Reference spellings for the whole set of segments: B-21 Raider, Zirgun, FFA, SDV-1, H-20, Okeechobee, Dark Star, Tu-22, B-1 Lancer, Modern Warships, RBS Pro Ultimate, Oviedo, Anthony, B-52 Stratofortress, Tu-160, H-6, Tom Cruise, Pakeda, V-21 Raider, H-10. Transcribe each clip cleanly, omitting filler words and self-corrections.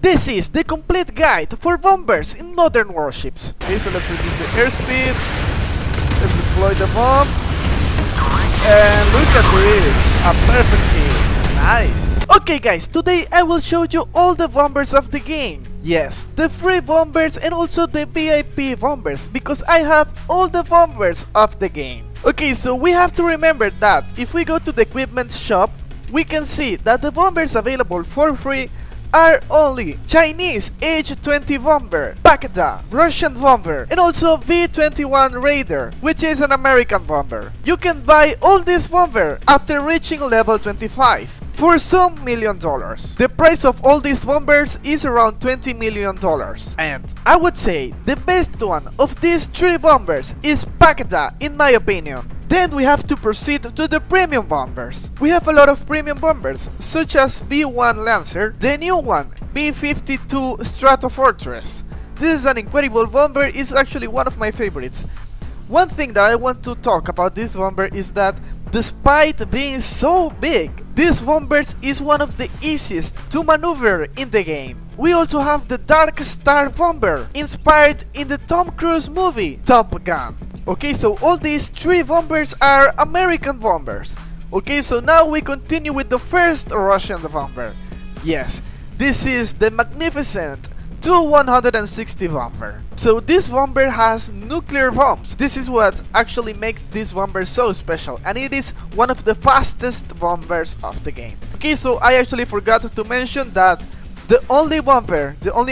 This is the complete guide for bombers in modern warships. Okay, so let's reduce the airspeed. Let's deploy the bomb. And look at this, a perfect hit. Nice. Okay guys, today I will show you all the bombers of the game. Yes, the free bombers and also the VIP bombers, because I have all the bombers of the game. Okay, so we have to remember that if we go to the equipment shop, we can see that the bombers available for free are only Chinese H-20 bomber, Pakeda, Russian bomber, and also V-21 Raider, which is an American bomber. You can buy all these bombers after reaching level 25 for some $1 million. The price of all these bombers is around $20 million. And I would say the best one of these three bombers is Pakeda, in my opinion. Then we have to proceed to the premium bombers. We have a lot of premium bombers, such as B-1 Lancer, the new one, B-52 Stratofortress. This is an incredible bomber, it's actually one of my favorites. One thing that I want to talk about this bomber is that, despite being so big, this bomber is one of the easiest to maneuver in the game. We also have the Dark Star bomber, inspired in the Tom Cruise movie, Top Gun. Okay, so all these three bombers are American bombers. Okay, so now we continue with the first Russian bomber. Yes, this is the magnificent Tu-160 bomber. So this bomber has nuclear bombs. This is what actually makes this bomber so special, and it is one of the fastest bombers of the game. Okay, so I actually forgot to mention that the only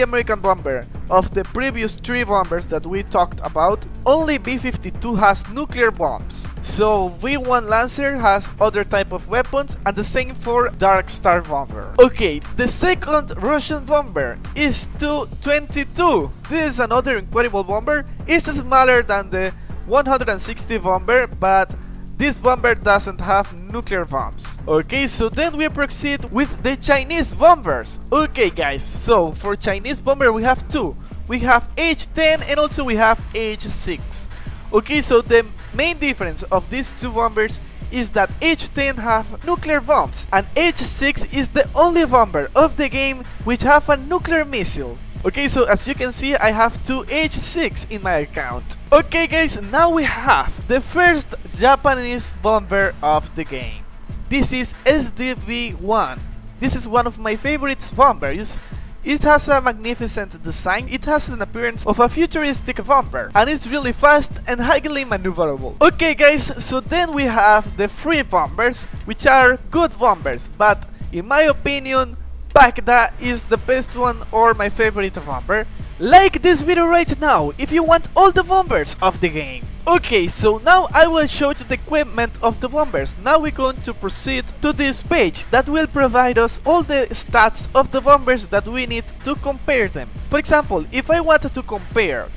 American bomber of the previous three bombers that we talked about, only B-52 has nuclear bombs. So V-1 Lancer has other type of weapons, and the same for Dark Star bomber. Okay, the second Russian bomber is Tu-22. This is another incredible bomber. It's smaller than the 160 bomber, but this bomber doesn't have nuclear bombs. Okay, so then we proceed with the Chinese bombers. Okay guys, so for Chinese bomber we have two. We have H-10 and also we have H-6. Okay, so the main difference of these two bombers is that H-10 have nuclear bombs, and H-6 is the only bomber of the game which have a nuclear missile. Okay, so as you can see, I have two H-6 in my account. Okay guys, now we have the first Japanese bomber of the game. This is SDV-1. This is one of my favorite bombers. It has a magnificent design, it has an appearance of a futuristic bomber, and it's really fast and highly maneuverable. Okay guys, so then we have the free bombers, which are good bombers, but in my opinion, Pakeda is the best one, or my favorite bomber. Like this video right now if you want all the bombers of the game. Okay, so now I will show you the equipment of the bombers. Now we're going to proceed to this page that will provide us all the stats of the bombers that we need to compare them. For example, if I wanted to compare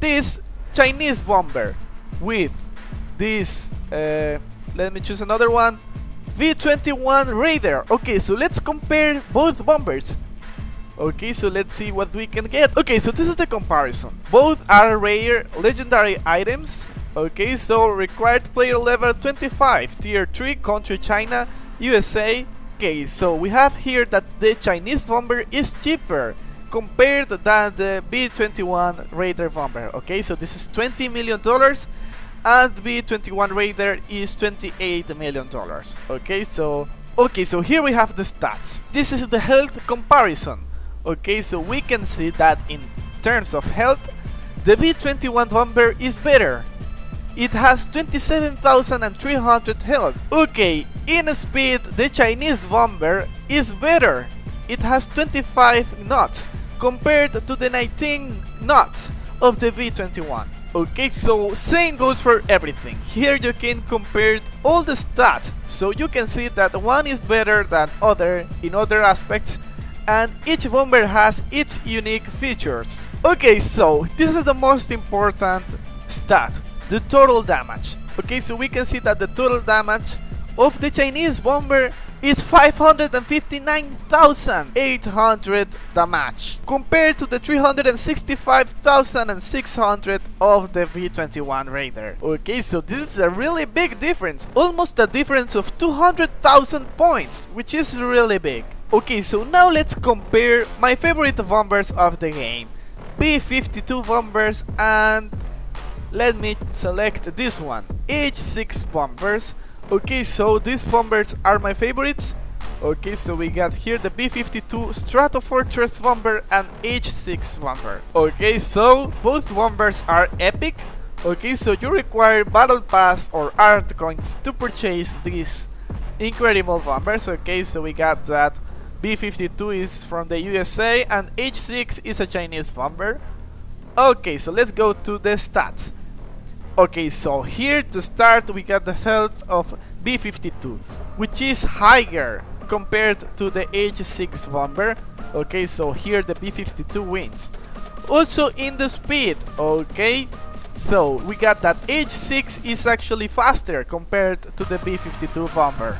this Chinese bomber with this, let me choose another one, V-21 Raider. Okay, so let's compare both bombers. Okay, so let's see what we can get. Okay, so this is the comparison. Both are rare legendary items. Okay, so required player level 25, tier 3, country China, USA. Okay, so we have here that the Chinese bomber is cheaper compared than the B-21 Raider bomber. Okay, so this is $20 million. And B-21 Raider is $28 million. Okay, so here we have the stats. This is the health comparison. Okay, so we can see that in terms of health, the B-21 bomber is better. It has 27,300 health. Okay, in speed, the Chinese bomber is better. It has 25 knots compared to the 19 knots of the V-21. Okay, so same goes for everything. Here you can compare all the stats, so you can see that one is better than other in other aspects, and each bomber has its unique features. Okay, so this is the most important stat, the total damage. Okay, so we can see that the total damage of the Chinese bomber is 559,800 damage compared to the 365,600 of the V-21 Raider. Okay, so this is a really big difference, almost a difference of 200,000 points, which is really big. Okay, so now let's compare my favorite bombers of the game, B-52 bombers, and let me select this one, H-6 bombers. Okay, so these bombers are my favorites. Okay, so we got here the B-52 Stratofortress bomber and H-6 bomber. Okay, so both bombers are epic. Okay, so you require battle pass or art coins to purchase these incredible bombers. Okay, so we got that B-52 is from the USA and H-6 is a Chinese bomber. Okay, so let's go to the stats. Okay, so here to start we got the health of B-52, which is higher compared to the H-6 bomber. Okay, so here the B-52 wins. Also in the speed, okay, so we got that H-6 is actually faster compared to the B-52 bomber.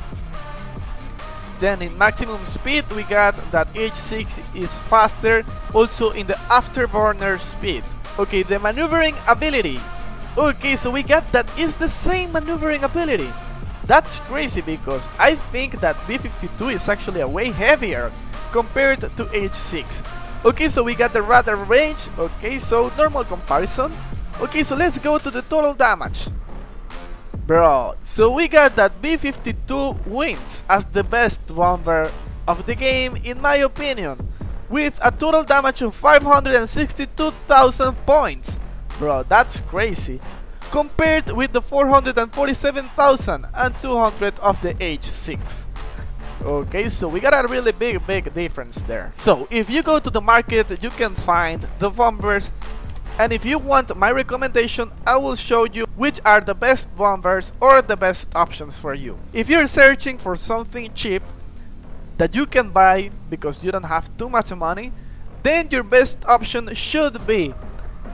Then in maximum speed we got that H-6 is faster, also in the afterburner speed. Okay, the maneuvering ability. Okay, so we got that is the same maneuvering ability. That's crazy because I think that B-52 is actually a way heavier compared to H-6. Okay, so we got the radar range. Okay, so normal comparison. Okay, so let's go to the total damage. Bro, so we got that B-52 wins as the best bomber of the game in my opinion, with a total damage of 562,000 points. Bro, that's crazy, compared with the 447,200 of the H-6. Okay, so we got a really big difference there. So if you go to the market, you can find the bombers. And if you want my recommendation, I will show you which are the best bombers or the best options for you. If you're searching for something cheap that you can buy because you don't have too much money, then your best option should be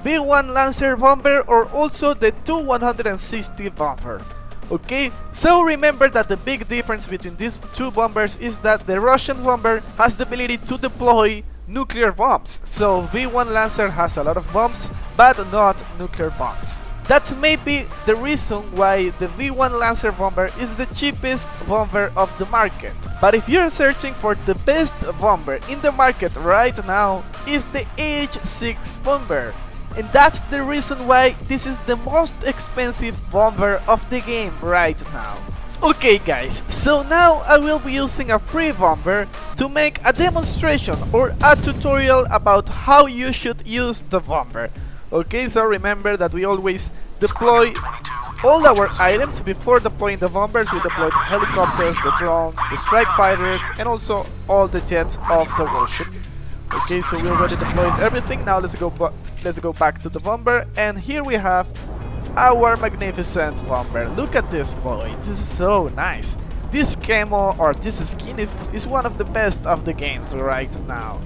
B-1 Lancer bomber or also the Tu-160 bomber. Okay, so remember that the big difference between these two bombers is that the Russian bomber has the ability to deploy nuclear bombs. So V-1 Lancer has a lot of bombs, but not nuclear bombs. That's maybe the reason why the V-1 Lancer bomber is the cheapest bomber of the market. But if you're searching for the best bomber in the market right now, is the H-6 bomber. And that's the reason why this is the most expensive bomber of the game right now. Okay guys, so now I will be using a free bomber to make a demonstration or a tutorial about how you should use the bomber. Okay, so remember that we always deploy all our items before deploying the bombers. We deploy the helicopters, the drones, the strike fighters, and also all the jets of the warship. Okay, so we already deployed everything. Now let's go back to the bomber, and here we have our magnificent bomber. Look at this boy, this is so nice. This camo or this skin is one of the best of the games right now.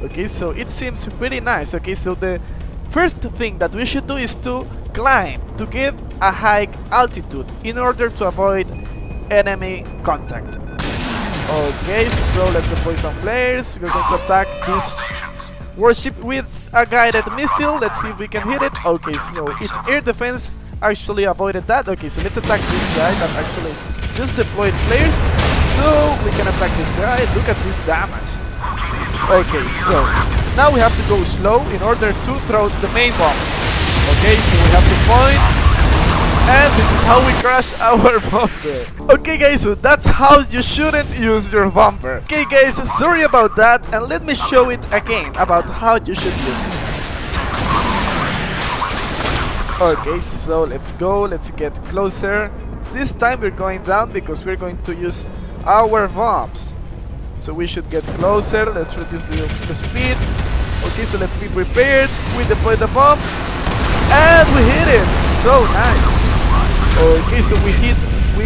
Okay, so it seems pretty nice. Okay, so the first thing that we should do is to climb to get a high altitude in order to avoid enemy contact. Okay, so let's deploy some players. We're going to attack this warship with a guided missile. Let's see if we can hit it. Okay, so its air defense actually avoided that. Okay, so let's attack this guy that actually just deployed players. So we can attack this guy. Look at this damage. Okay, so now we have to go slow in order to throw the main bombs. Okay, so we have to point, and this is how we crash our bomber. Okay guys, so that's how you shouldn't use your bomber. Okay guys, sorry about that, and let me show it again about how you should use it. Okay, so let's go, let's get closer. This time we're going down because we're going to use our bombs. So we should get closer, let's reduce the speed. Okay, so let's be prepared. We deploy the bomb, and we hit it, so nice. Okay, so we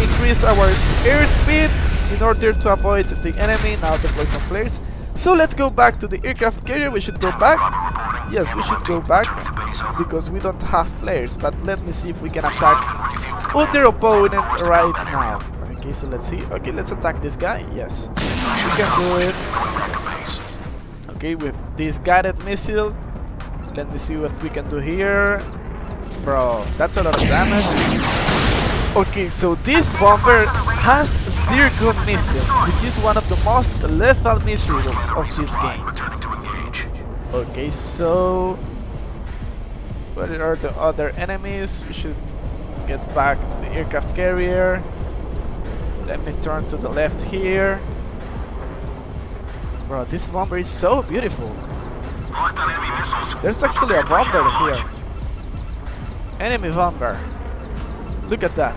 increase our airspeed in order to avoid the enemy. Now deploy some flares. So let's go back to the aircraft carrier. We should go back. Yes, we should go back because we don't have flares. But let me see if we can attack other opponent right now. Okay, so let's see. Okay, let's attack this guy. Yes, we can do it. Okay, with this guided missile. Let me see what we can do here. Bro, that's a lot of damage. Okay, so this bomber has Zirgun missile, which is one of the most lethal missiles of this game. Okay, so what are the other enemies? We should get back to the aircraft carrier. Let me turn to the left here. Bro, this bomber is so beautiful. There's actually a bomber here. Enemy bomber. Look at that.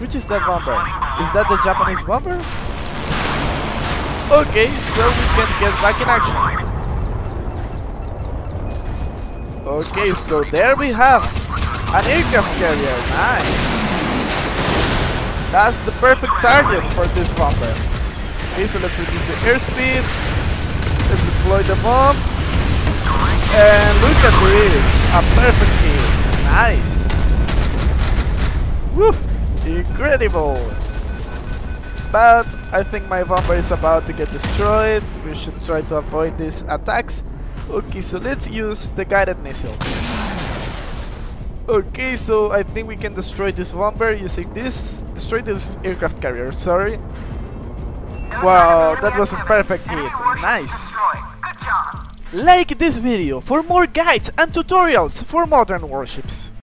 Which is that bomber? Is that the Japanese bomber? Okay, so we can get back in action. Okay, so there we have an aircraft carrier. Nice. That's the perfect target for this bomber. Okay, so let's reduce the airspeed. Let's deploy the bomb. And look at this, a perfect hit. Nice. Woof, incredible. But I think my bomber is about to get destroyed. We should try to avoid these attacks. Okay, so let's use the guided missile. Okay, so I think we can destroy this bomber using this. Destroy this aircraft carrier, sorry. Wow, that was a perfect hit. Nice. Like this video for more guides and tutorials for Modern Warships.